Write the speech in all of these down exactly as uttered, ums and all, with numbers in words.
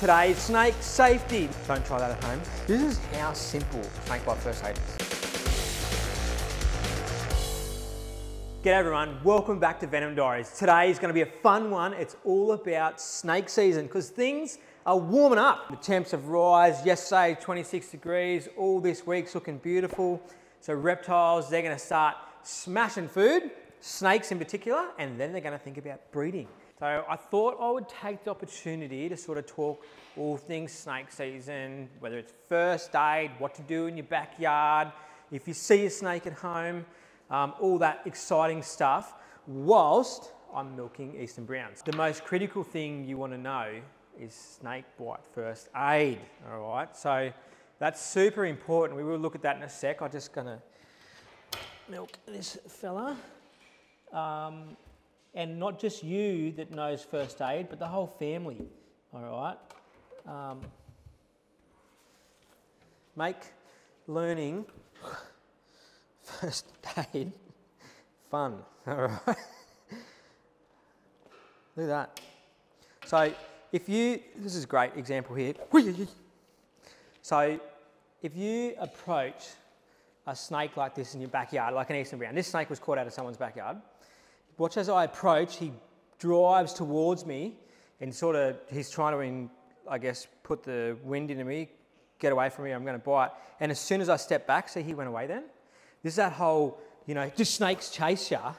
Today's snake safety. Don't try that at home. This is how simple snake bite first aid is. G'day everyone, welcome back to Venom Diaries. Today is going to be a fun one. It's all about snake season because things are warming up. The temps have risen. Yesterday, twenty-six degrees. All this week's looking beautiful. So reptiles, they're going to start smashing food, snakes in particular, and then they're going to think about breeding. So I thought I would take the opportunity to sort of talk all things snake season, whether it's first aid, what to do in your backyard, if you see a snake at home, um, all that exciting stuff, whilst I'm milking Eastern Browns. The most critical thing you want to know is snake bite first aid, all right? So that's super important. We will look at that in a sec. I'm just going to milk this fella. Um, and not just you that knows first aid, but the whole family, all right? Um, make learning first aid fun, all right? Look at that. So if you, this is a great example here. So if you approach a snake like this in your backyard, like an Eastern Brown, this snake was caught out of someone's backyard. Watch as I approach, he drives towards me and sort of, he's trying to, in, I guess, put the wind into me, get away from me, I'm going to bite. And as soon as I step back, see, he went away then. This is that whole, you know, do snakes chase ya? Well,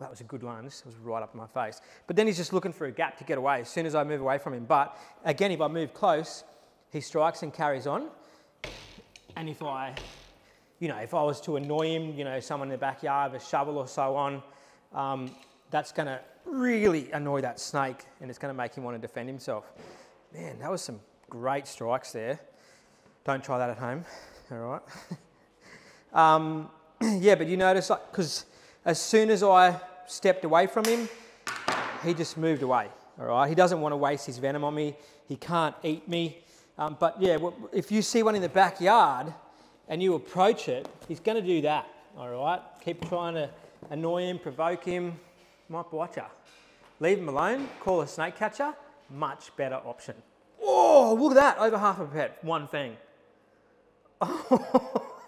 that was a good one. This was right up in my face. But then he's just looking for a gap to get away as soon as I move away from him. But again, if I move close, he strikes and carries on. And if I, you know, if I was to annoy him, you know, someone in the backyard, with a shovel or so on, Um, that's going to really annoy that snake and it's going to make him want to defend himself. Man, that was some great strikes there. Don't try that at home, all right? um, yeah, but you notice, like, because as soon as I stepped away from him, he just moved away, all right? He doesn't want to waste his venom on me. He can't eat me. Um, but yeah, if you see one in the backyard and you approach it, he's going to do that, all right? Keep trying to annoy him, provoke him, might bite ya. Leave him alone, call a snake catcher, much better option. Whoa, look at that, over half a pet, one thing. Oh,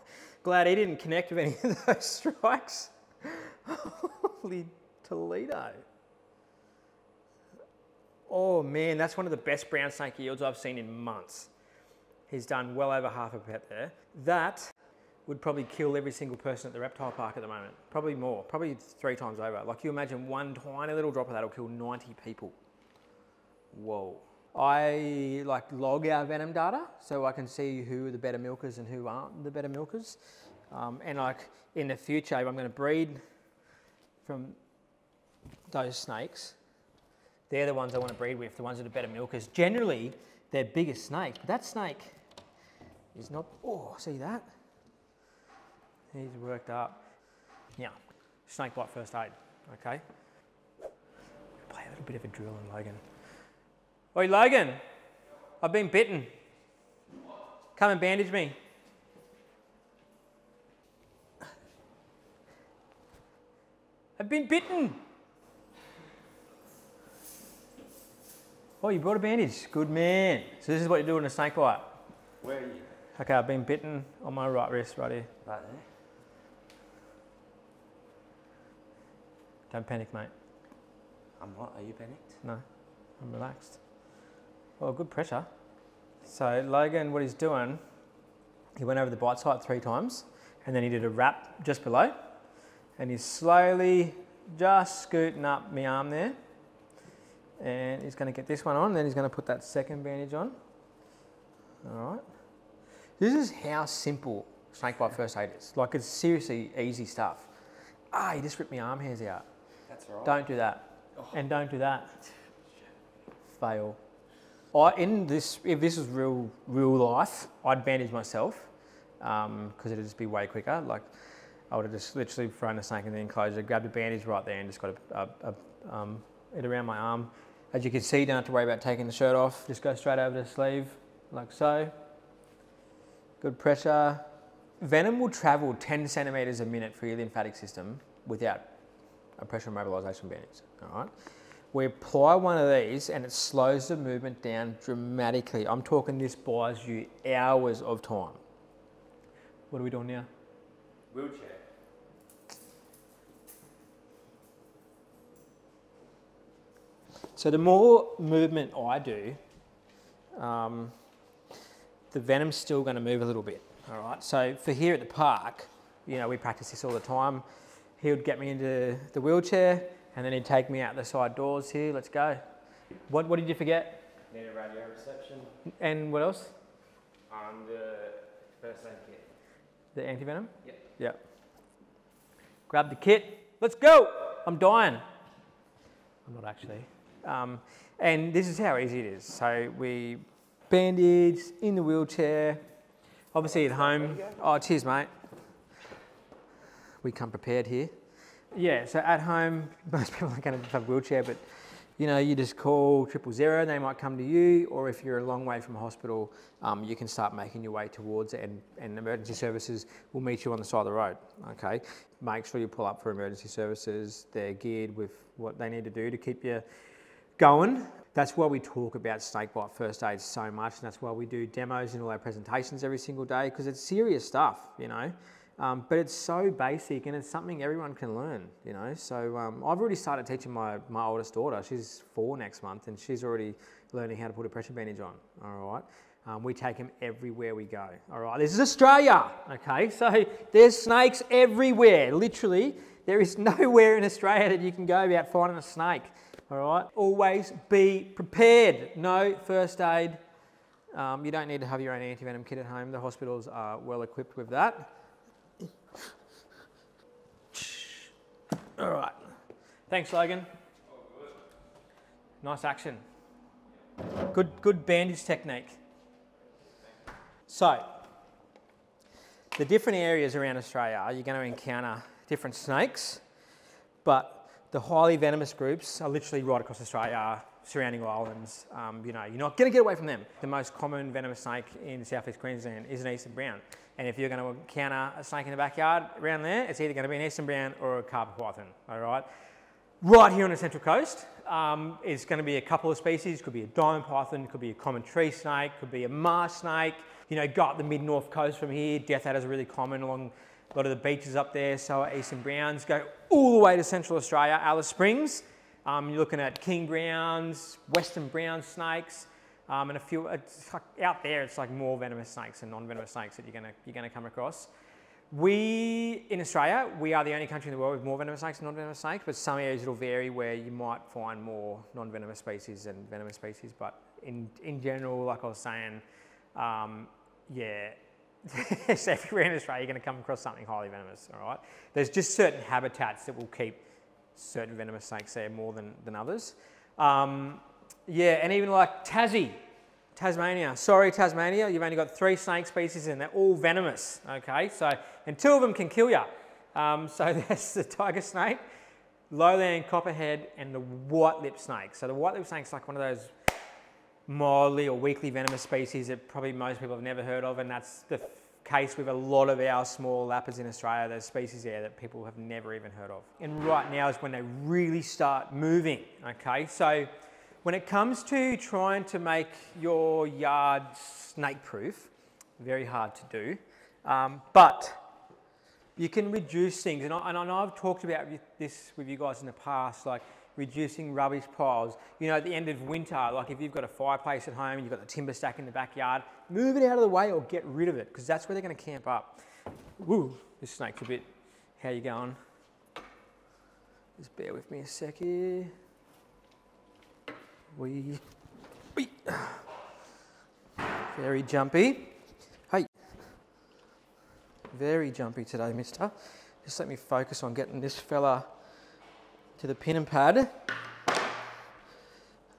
glad he didn't connect with any of those strikes. Holy Toledo. Oh man, that's one of the best brown snake yields I've seen in months. He's done well over half a pet there. That would probably kill every single person at the reptile park at the moment. Probably more, probably three times over. Like you imagine one tiny little drop of that will kill ninety people. Whoa. I like log our venom data so I can see who are the better milkers and who aren't the better milkers. Um, and like in the future, if I'm gonna breed from those snakes, they're the ones I wanna breed with, the ones that are better milkers. Generally, they're bigger snakes, but that snake is not, oh, see that? He's worked up. Yeah, snake bite first aid, okay? Play a little bit of a drill on Logan. Oi Logan, I've been bitten. Come and bandage me. I've been bitten. Oh, you brought a bandage, good man. So this is what you do in a snake bite. Where are you? Okay, I've been bitten on my right wrist, right here. Right there. Don't panic, mate. I'm not. Are you panicked? No, I'm relaxed. Well, good pressure. So Logan, what he's doing, he went over the bite site three times, and then he did a wrap just below, and he's slowly just scooting up my arm there, and he's going to get this one on, and then he's going to put that second bandage on. All right. This is how simple snake bite first aid is. Like, it's seriously easy stuff. Ah, he just ripped my arm hairs out. That's all right. Don't do that. Oh. And don't do that. Fail. I, in this, if this was real, real life, I'd bandage myself because um, it'd just be way quicker. Like, I would have just literally thrown a snake in the enclosure, grabbed a bandage right there, and just got a, a, a, um, it around my arm. As you can see, don't have to worry about taking the shirt off. Just go straight over the sleeve, like so. Good pressure. Venom will travel ten centimetres a minute for your lymphatic system without a pressure immobilisation bandage, all right? We apply one of these and it slows the movement down dramatically. I'm talking this buys you hours of time. What are we doing now? Wheelchair. So the more movement I do, um, the venom's still going to move a little bit. All right. So for here at the park, you know, we practice this all the time. He would get me into the wheelchair and then he'd take me out the side doors here. Let's go. What, what did you forget? Need a radio reception. And what else? Um, the first aid kit. The anti-venom? Yep. Yep. Grab the kit. Let's go. I'm dying. I'm not actually. Um, and this is how easy it is. So we bandage in the wheelchair. Obviously at home. Oh, cheers, mate. We come prepared here. Yeah, so at home, most people aren't going to have a wheelchair, but you know, you just call triple zero, they might come to you, or if you're a long way from hospital, um, you can start making your way towards it, and, and emergency services will meet you on the side of the road, okay? Make sure you pull up for emergency services. They're geared with what they need to do to keep you going. That's why we talk about snakebite first aid so much, and that's why we do demos in all our presentations every single day, because it's serious stuff, you know? Um, but it's so basic and it's something everyone can learn, you know. So um, I've already started teaching my, my oldest daughter. She's four next month and she's already learning how to put a pressure bandage on, all right. Um, we take them everywhere we go, all right. This is Australia, okay. So there's snakes everywhere, literally. There is nowhere in Australia that you can go without finding a snake, all right. Always be prepared. No first aid. Um, you don't need to have your own anti-venom kit at home. The hospitals are well equipped with that. All right. Thanks, Logan. Oh, good. Nice action. Good, good bandage technique. So, the different areas around Australia, you're going to encounter different snakes, but the highly venomous groups are literally right across Australia, surrounding islands. Um, you know, you're not going to get away from them. The most common venomous snake in southeast Queensland is an Eastern Brown. And if you're going to encounter a snake in the backyard around there, it's either going to be an Eastern Brown or a carpet python, all right? Right here on the Central Coast, um, it's going to be a couple of species. Could be a diamond python, could be a common tree snake, could be a marsh snake. You know, go up the mid-north coast from here, death adders are really common along a lot of the beaches up there, so are Eastern Browns. Go all the way to Central Australia, Alice Springs. Um, you're looking at king browns, western brown snakes, Um, and a few, it's like out there, it's like more venomous snakes and non-venomous snakes that you're gonna, you're gonna come across. We, in Australia, we are the only country in the world with more venomous snakes and non-venomous snakes, but some areas it'll vary where you might find more non-venomous species than venomous species. But in, in general, like I was saying, um, yeah, it's everywhere in Australia, you're gonna come across something highly venomous, all right? There's just certain habitats that will keep certain venomous snakes there more than, than others. Um, Yeah, and even like Tassie, Tasmania. Sorry, Tasmania, you've only got three snake species and they're all venomous, okay? So, and two of them can kill you. Um, so that's the tiger snake, lowland copperhead, and the white-lipped snake. So the white-lipped snake's like one of those mildly or weakly venomous species that probably most people have never heard of, and that's the case with a lot of our small lappers in Australia. There's species there that people have never even heard of. And right now is when they really start moving, okay? So, when it comes to trying to make your yard snake-proof, very hard to do, um, but you can reduce things. And, I, and I've talked about this with you guys in the past, like reducing rubbish piles. You know, at the end of winter, like if you've got a fireplace at home and you've got the timber stack in the backyard, move it out of the way or get rid of it, because that's where they're going to camp up. Woo, this snake's a bit, how you going? Just bear with me a sec here. We, we, very jumpy. Hey, very jumpy today, mister. Just let me focus on getting this fella to the pin and pad. A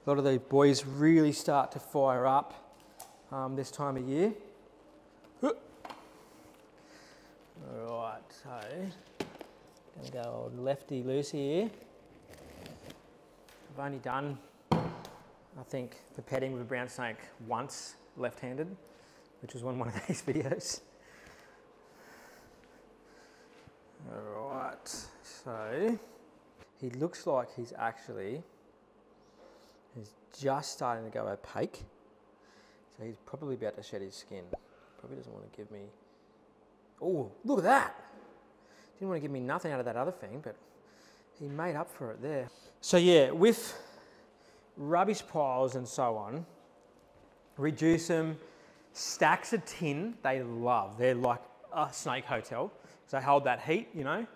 lot of these boys really start to fire up um, this time of year. All right, so I'm gonna go old lefty loose here. I've only done, I think, the petting with a brown snake once left-handed, which was on one of these videos. All right, so he looks like he's actually just starting to go opaque. So he's probably about to shed his skin. Probably doesn't want to give me... Oh, look at that! Didn't want to give me nothing out of that other thing, but he made up for it there. So yeah, with rubbish piles and so on, reduce them, stacks of tin, they love. They're like a snake hotel. So they hold that heat, you know,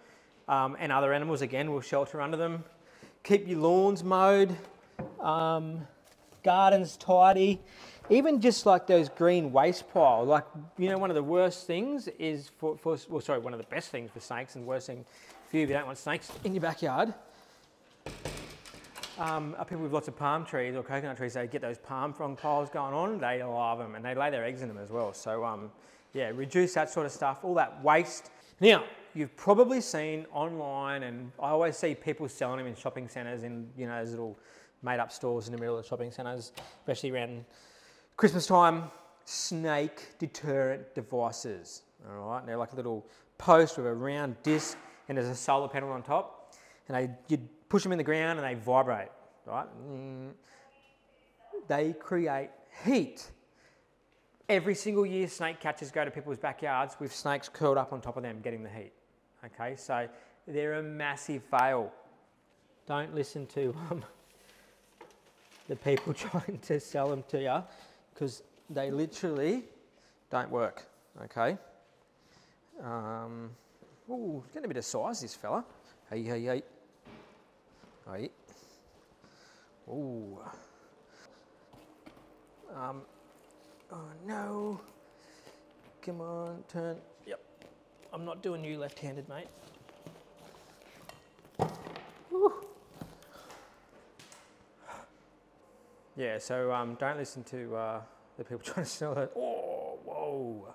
um, and other animals, again, will shelter under them. Keep your lawns mowed, um, gardens tidy. Even just like those green waste piles, like, you know, one of the worst things is for, for, well, sorry, one of the best things for snakes and worst thing for you if you don't want snakes in your backyard, um, are people with lots of palm trees or coconut trees. They get those palm frond piles going on, they love them, and they lay their eggs in them as well. So um, yeah, reduce that sort of stuff, all that waste. Now, you've probably seen online, and I always see people selling them in shopping centres, in, you know, those little made up stores in the middle of the shopping centres, especially around Christmas time, snake deterrent devices, all right? And they're like a little post with a round disc and there's a solar panel on top, and they, you push them in the ground and they vibrate, right? Mm. They create heat. Every single year, snake catchers go to people's backyards with snakes curled up on top of them getting the heat, okay? So they're a massive fail. Don't listen to um, the people trying to sell them to you, because they literally don't work, okay? Um, ooh, getting a bit of size, this fella. Hey, hey, hey. Hey. Ooh. Um, oh, no. Come on, turn. Yep. I'm not doing you left-handed, mate. Woo. Yeah, so um, don't listen to uh, the people trying to sell it. Oh, whoa.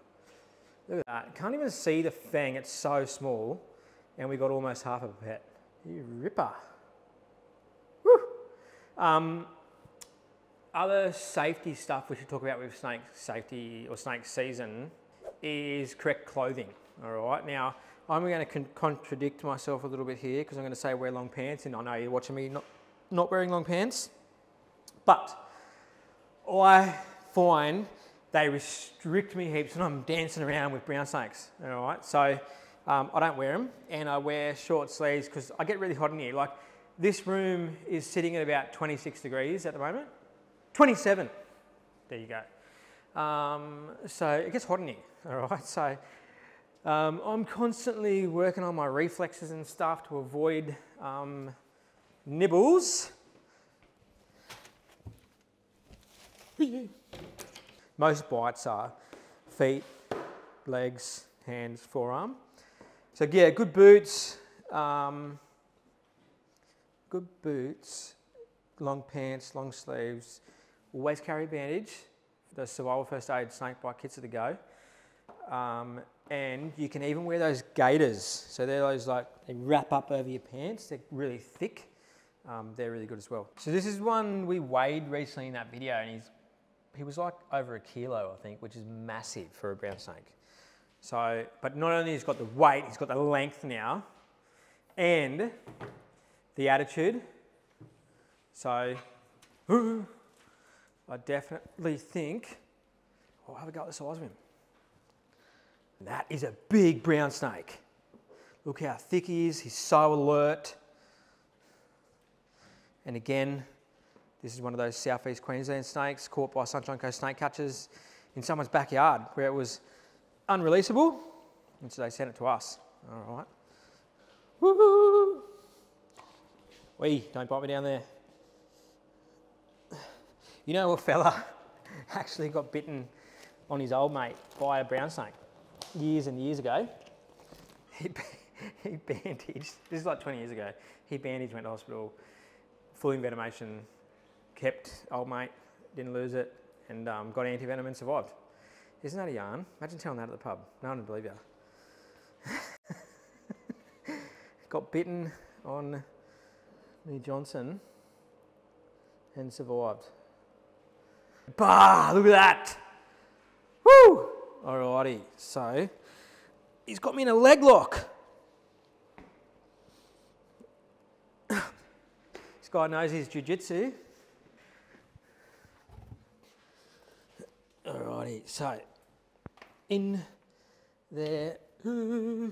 Look at that. Can't even see the fang. It's so small. And we got almost half of a pet. You ripper. Woo. Um, other safety stuff we should talk about with snake safety or snake season is correct clothing. All right. Now, I'm going to con contradict myself a little bit here, because I'm going to say wear long pants. And I know you're watching me not, not wearing long pants. But I find they restrict me heaps when I'm dancing around with brown snakes, all right? So um, I don't wear them, and I wear short sleeves because I get really hot in here. Like, this room is sitting at about twenty-six degrees at the moment. twenty-seven, there you go. Um, so it gets hot in here, all right? So um, I'm constantly working on my reflexes and stuff to avoid um, nibbles. Most bites are feet, legs, hands, forearm. So yeah, good boots, um, good boots, long pants, long sleeves. Always carry a bandage. The survival first aid snake bite kits are the go. Um, and you can even wear those gaiters. So they're those, like, they wrap up over your pants. They're really thick. Um, they're really good as well. So this is one we weighed recently in that video, and he's He was like over a kilo, I think, which is massive for a brown snake. So, but not only he's got the weight, he's got the length now, and the attitude. So, ooh, I definitely think I'll have a go at the size of him. And that is a big brown snake. Look how thick he is. He's so alert. And again, this is one of those southeast Queensland snakes caught by Sunshine Coast snake catchers in someone's backyard where it was unreleasable, and so they sent it to us. All right. Woohoo! Wee, don't bite me down there. You know, a fella actually got bitten on his old mate by a brown snake years and years ago. He, he bandaged, this is like twenty years ago, he bandaged, went to hospital, full envenomation, kept old mate, didn't lose it, and um, got anti-venom and survived. Isn't that a yarn? Imagine telling that at the pub. No one would believe you. Got bitten on New Johnson and survived. Bah! Look at that! Woo! Alrighty, so he's got me in a leg lock. This guy knows his jiu-jitsu. Okay, so in there. Ooh.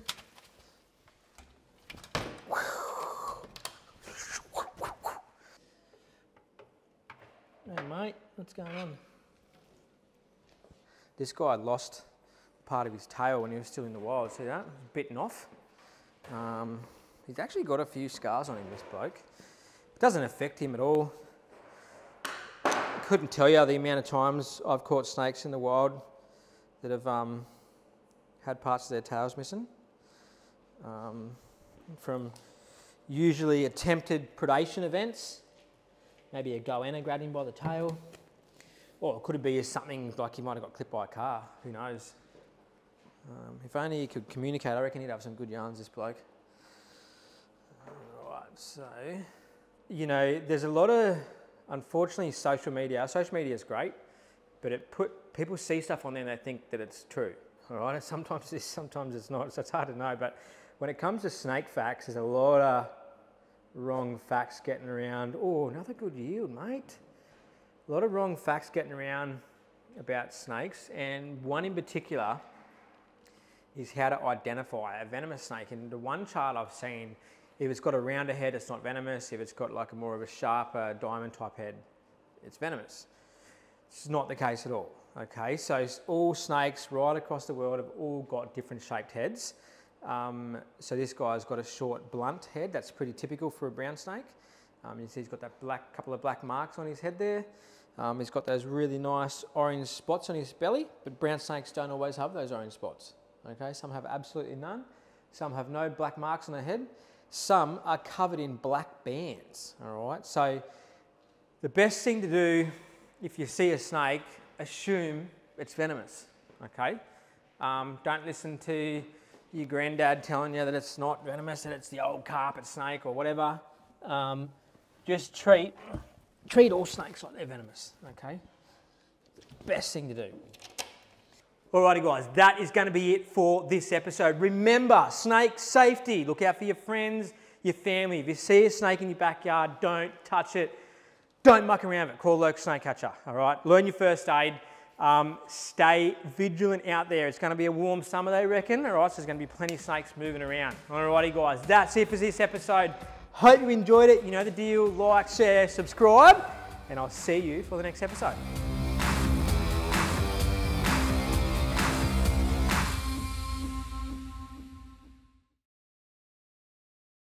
Hey mate, what's going on? This guy lost part of his tail when he was still in the wild. See that? Bitten off. Um, he's actually got a few scars on him, this bloke. It doesn't affect him at all. I couldn't tell you the amount of times I've caught snakes in the wild that have um, had parts of their tails missing. Um, from usually attempted predation events. Maybe a goanna grabbed him by the tail. Or it could it be something like he might have got clipped by a car, who knows. Um, if only he could communicate, I reckon he'd have some good yarns, this bloke. Alright, so, you know, there's a lot of, unfortunately, social media. Our social media is great, but it put, people see stuff on there and they think that it's true, alright? And sometimes it's, sometimes it's not, so it's hard to know, but when it comes to snake facts, there's a lot of wrong facts getting around. Oh, another good yield, mate. A lot of wrong facts getting around about snakes, and one in particular is how to identify a venomous snake. And the one chart I've seen, if it's got a rounder head, it's not venomous. If it's got like a more of a sharper diamond type head, it's venomous. It's not the case at all, okay? So all snakes right across the world have all got different shaped heads. Um, so this guy's got a short blunt head. That's pretty typical for a brown snake. Um, you see he's got that black, couple of black marks on his head there. Um, he's got those really nice orange spots on his belly, but brown snakes don't always have those orange spots. Okay, some have absolutely none. Some have no black marks on their head. Some are covered in black bands, all right? So the best thing to do if you see a snake, assume it's venomous, okay? Um, don't listen to your granddad telling you that it's not venomous and it's the old carpet snake or whatever. Um, just treat, treat all snakes like they're venomous, okay? Best thing to do. Alrighty guys, that is going to be it for this episode. Remember, snake safety. Look out for your friends, your family. If you see a snake in your backyard, don't touch it. Don't muck around with it. Call a local snake catcher, alright? Learn your first aid. Um, stay vigilant out there. It's going to be a warm summer, they reckon, alright? So there's going to be plenty of snakes moving around. Alrighty guys, that's it for this episode. Hope you enjoyed it. You know the deal. Like, share, subscribe, and I'll see you for the next episode.